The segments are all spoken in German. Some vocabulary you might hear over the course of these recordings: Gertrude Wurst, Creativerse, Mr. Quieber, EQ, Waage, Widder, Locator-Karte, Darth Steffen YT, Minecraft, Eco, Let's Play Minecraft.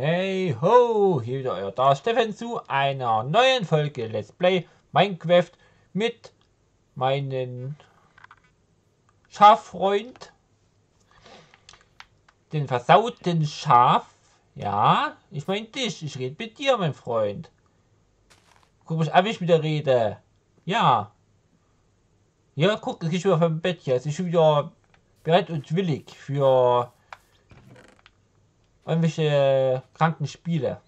Hey ho, hier wieder euer Darth Steffen zu einer neuen Folge Let's Play Minecraft mit meinem Schaffreund, den versauten Schaf. Ja, ich mein dich, ich rede mit dir, mein Freund. Guck mich an, wie ich mit dir rede. Ja. Ja, guck, es geht schon wieder vom Bett hier. Es ist schon wieder bereit und willig für irgendwelche kranken Spiele.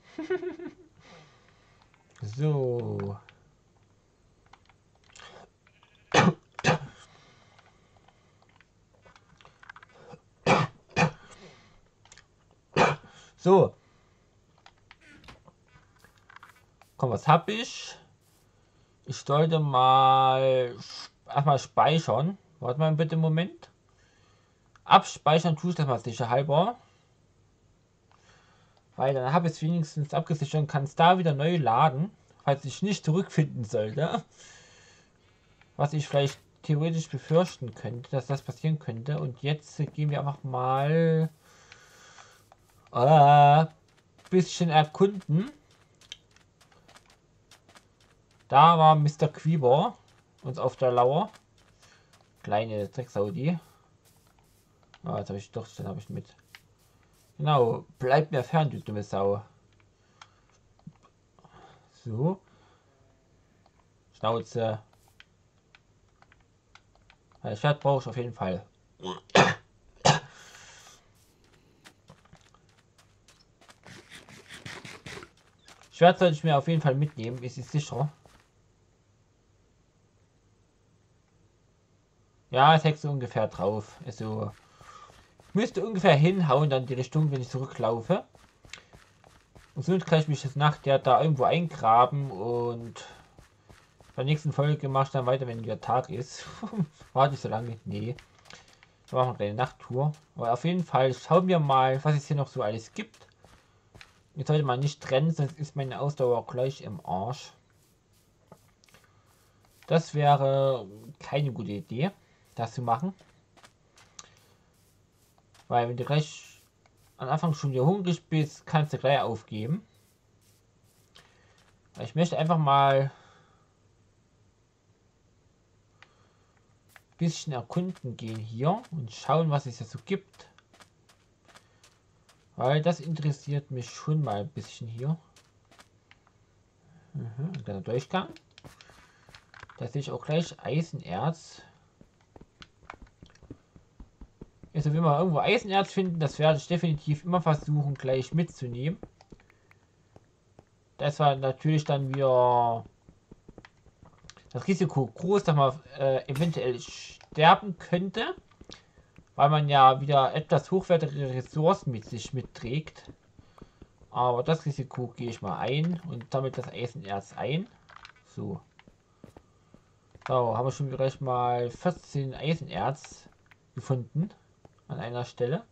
So. So. Komm, was hab ich? Ich sollte mal erstmal speichern. Warte mal bitte einen Moment. Abspeichern tue ich das mal sicher halber. Weil dann habe ich es wenigstens abgesichert und kann es da wieder neu laden, falls ich nicht zurückfinden sollte. Was ich vielleicht theoretisch befürchten könnte, dass das passieren könnte. Und jetzt gehen wir einfach mal ein bisschen erkunden. Da war Mr. Quieber uns auf der Lauer. Kleine Drecksaudi. Ah, jetzt habe ich doch, dann habe ich mit. Genau, bleib mir fern, du dumme Sau. So. Schnauze. Ein Schwert brauche ich auf jeden Fall. Schwert sollte ich mir auf jeden Fall mitnehmen, ist sicher. Ja, es hängt so ungefähr drauf. Also müsste ungefähr hinhauen, dann die Richtung, wenn ich zurücklaufe. Und somit kann ich mich jetzt nachher da irgendwo eingraben und bei der nächsten Folge mache ich dann weiter, wenn wieder Tag ist. Warte ich so lange? Nee. Wir machen eine kleine Nachttour. Aber auf jeden Fall schauen wir mal, was es hier noch so alles gibt. Jetzt sollte man nicht trennen, sonst ist meine Ausdauer gleich im Arsch. Das wäre keine gute Idee, das zu machen. Weil wenn du gleich am Anfang schon wieder hungrig bist, kannst du gleich aufgeben. Ich möchte einfach mal ein bisschen erkunden gehen hier und schauen, was es dazu gibt. Weil das interessiert mich schon mal ein bisschen hier. Ein kleiner Durchgang. Da sehe ich auch gleich Eisenerz. Also wenn wir irgendwo Eisenerz finden, das werde ich definitiv immer versuchen gleich mitzunehmen. Das war natürlich dann wieder das Risiko groß, dass man eventuell sterben könnte, weil man ja wieder etwas hochwertige Ressourcen mit sich mitträgt. Aber das Risiko gehe ich mal ein und sammle das Eisenerz ein. So. So, haben wir schon gleich mal 14 Eisenerz gefunden. An einer Stelle.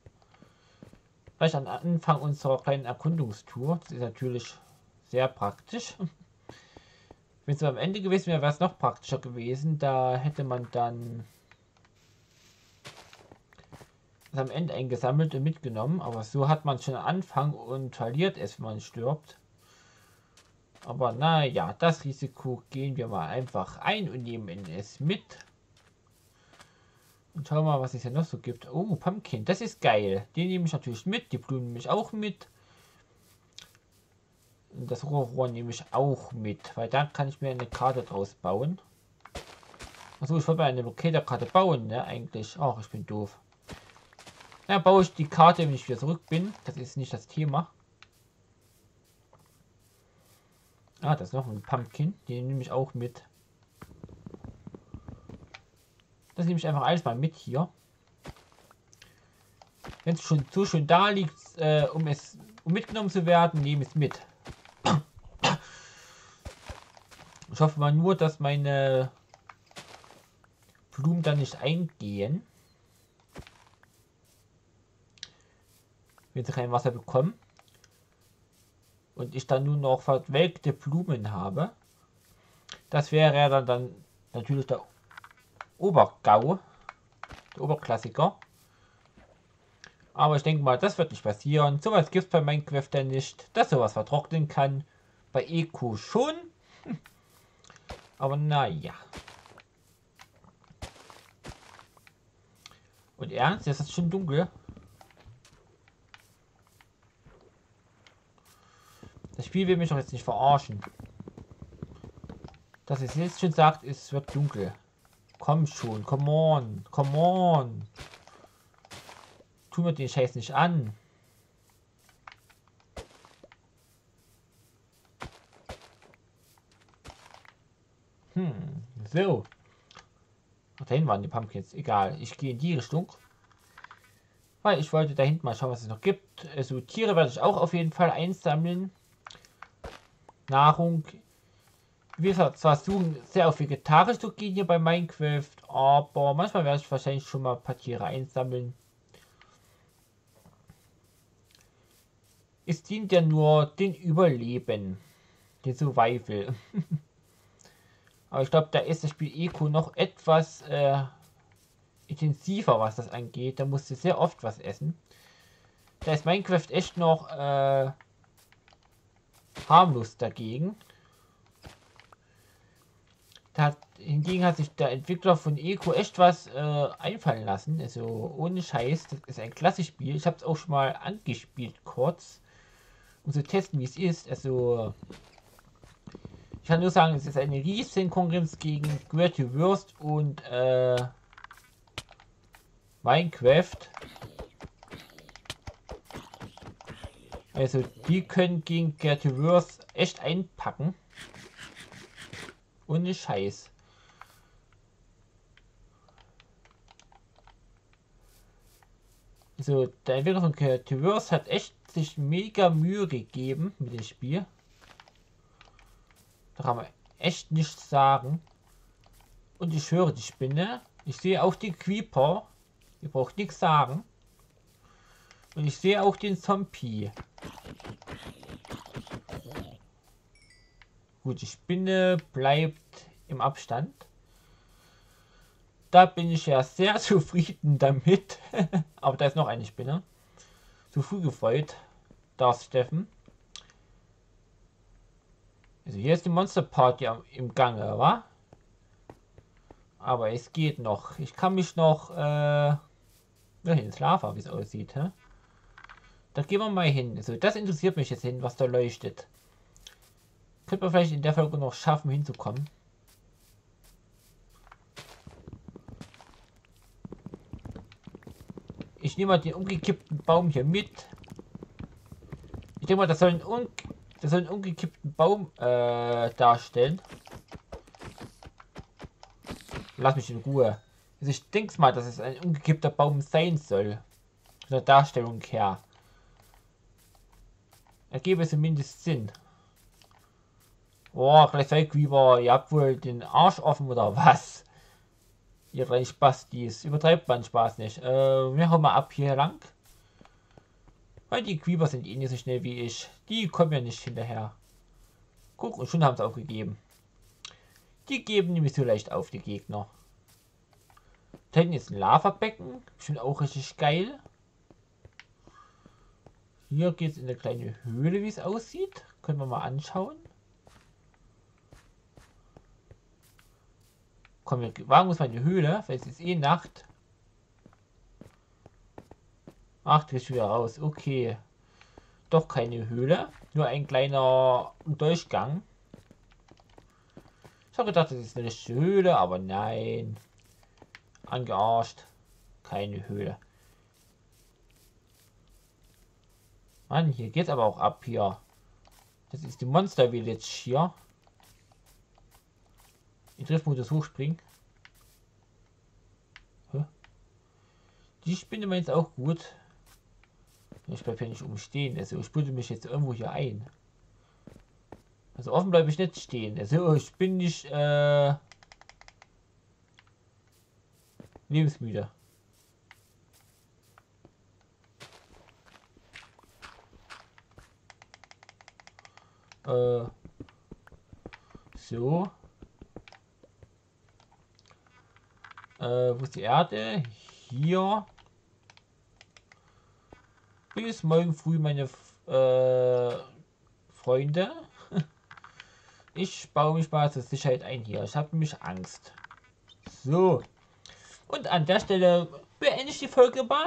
Gleich am Anfang unserer kleinen Erkundungstour. Das ist natürlich sehr praktisch. Wenn es am Ende gewesen wäre, wäre es noch praktischer gewesen. Da hätte man dann das am Ende eingesammelt und mitgenommen. Aber so hat man schon am Anfang und verliert es, wenn man stirbt. Aber naja, das Risiko gehen wir mal einfach ein und nehmen es mit. Und schau mal, was es hier noch so gibt. Oh, Pumpkin, das ist geil. Den nehme ich natürlich mit. Die Blumen nehme ich auch mit. Und das Rohrrohr nehme ich auch mit. Weil dann kann ich mir eine Karte draus bauen. Achso, ich wollte mir eine Locator-Karte bauen, ne? Eigentlich. Ach, ich bin doof. Na, baue ich die Karte, wenn ich wieder zurück bin. Das ist nicht das Thema. Ah, das ist noch ein Pumpkin. Den nehme ich auch mit. Das nehme ich einfach alles mal mit hier. Wenn es schon so schön da liegt, um mitgenommen zu werden, nehme ich es mit. Ich hoffe mal nur, dass meine Blumen dann nicht eingehen. Wenn sie kein Wasser bekommen. Und ich dann nur noch verwelkte Blumen habe. Das wäre ja dann natürlich der Obergau, der Oberklassiker. Aber ich denke mal, das wird nicht passieren. Sowas gibt es bei Minecraft ja nicht, dass sowas vertrocknen kann. Bei EQ schon. Aber naja. Und ernst, jetzt ist es schon dunkel. Das Spiel will mich doch jetzt nicht verarschen. Dass es jetzt schon sagt, es wird dunkel. Komm schon, come on, come on. Tu mir den Scheiß nicht an. So. Ach, da hinten waren die Pumpkins. Egal, ich gehe in die Richtung. Weil ich wollte da hinten mal schauen, was es noch gibt. Also Tiere werde ich auch auf jeden Fall einsammeln. Nahrung. Wir versuchen sehr auf vegetarisch zu gehen hier bei Minecraft, aber manchmal werde ich wahrscheinlich schon mal ein paar Tiere einsammeln. Es dient ja nur den Überleben, den Survival. Aber ich glaube, da ist das Spiel Eco noch etwas intensiver, was das angeht. Da musst du sehr oft was essen. Da ist Minecraft echt noch harmlos dagegen. Hingegen hat sich der Entwickler von Eco echt was einfallen lassen. Also ohne Scheiß, das ist ein klasse Spiel. Ich habe es auch schon mal angespielt kurz, um zu testen, wie es ist. Also ich kann nur sagen, es ist eine riesen Konkurrenz gegen Gertrude Wurst und Minecraft. Also die können gegen Gertrude Wurst echt einpacken. Ohne Scheiß. So, der Entwickler von Creativerse hat echt sich mega Mühe gegeben mit dem Spiel. Da kann man echt nichts sagen. Und ich höre die Spinne. Ich sehe auch den Quieber. Ihr braucht nichts sagen. Und ich sehe auch den Zombie. Die Spinne bleibt im Abstand. Da bin ich ja sehr zufrieden damit. Aber da ist noch eine Spinne. Zu früh gefreut. Darth Steffen. Also hier ist die Monster Party im Gange, wa? Aber es geht noch. Ich kann mich noch ins Lava, wie es aussieht. Hä? Da gehen wir mal hin. Also das interessiert mich jetzt hin, was da leuchtet. Könnte man vielleicht in der Folge noch schaffen, hinzukommen. Ich nehme mal den umgekippten Baum hier mit. Ich denke mal, das soll einen umgekippten Baum darstellen. Lass mich in Ruhe. Also ich denke mal, dass es ein umgekippter Baum sein soll. Von der Darstellung her. Ergebe es zumindest Sinn. Oh, gleich sei Quieber, ihr habt wohl den Arsch offen oder was? Ihr kleinen Spastis, übertreibt man Spaß nicht. Wir hauen mal ab hier lang. Weil die Quieber sind eh nicht so schnell wie ich. Die kommen ja nicht hinterher. Guck, und schon haben sie aufgegeben. Die geben nämlich so leicht auf, die Gegner. Da hinten ist ein Lavabecken, bestimmt auch richtig geil. Hier geht es in eine kleine Höhle, wie es aussieht. Können wir mal anschauen. Komm, wir wagen uns mal in die Höhle, weil es ist eh Nacht. Ach, du bist wieder raus. Okay. Doch keine Höhle. Nur ein kleiner Durchgang. Ich habe gedacht, das ist eine Höhle, aber nein. Angearscht. Keine Höhle. Mann, hier geht's aber auch ab hier. Das ist die Monster Village hier. Ich Driftmodus hochspringen. Hä? Die Spinne meint auch gut. Ich bleibe hier nicht umstehen. Also ich buddel mich jetzt irgendwo hier ein. Also offen bleibe ich nicht stehen. Also ich bin nicht lebensmüde. So. Wo ist die Erde? Hier. bis morgen früh, meine Freunde. Ich baue mich mal zur Sicherheit ein hier. Ich habe nämlich Angst. So. Und an der Stelle beende ich die Folge mal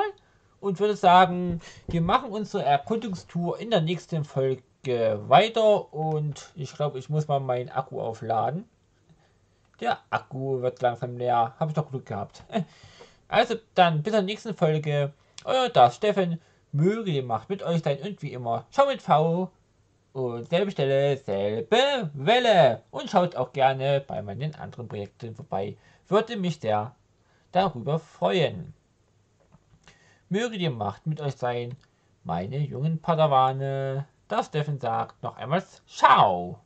und würde sagen, wir machen unsere Erkundungstour in der nächsten Folge weiter. Und ich glaube, ich muss mal meinen Akku aufladen. Der Akku wird langsam leer. Habe ich doch Glück gehabt. Also dann bis zur nächsten Folge. Euer Darth Steffen. Möge die Macht mit euch sein und wie immer. Ciao mit V. Und selbe Stelle, selbe Welle. Und schaut auch gerne bei meinen anderen Projekten vorbei. Würde mich sehr darüber freuen. Möge die Macht mit euch sein, meine jungen Padawane. Darth Steffen sagt noch einmal Ciao.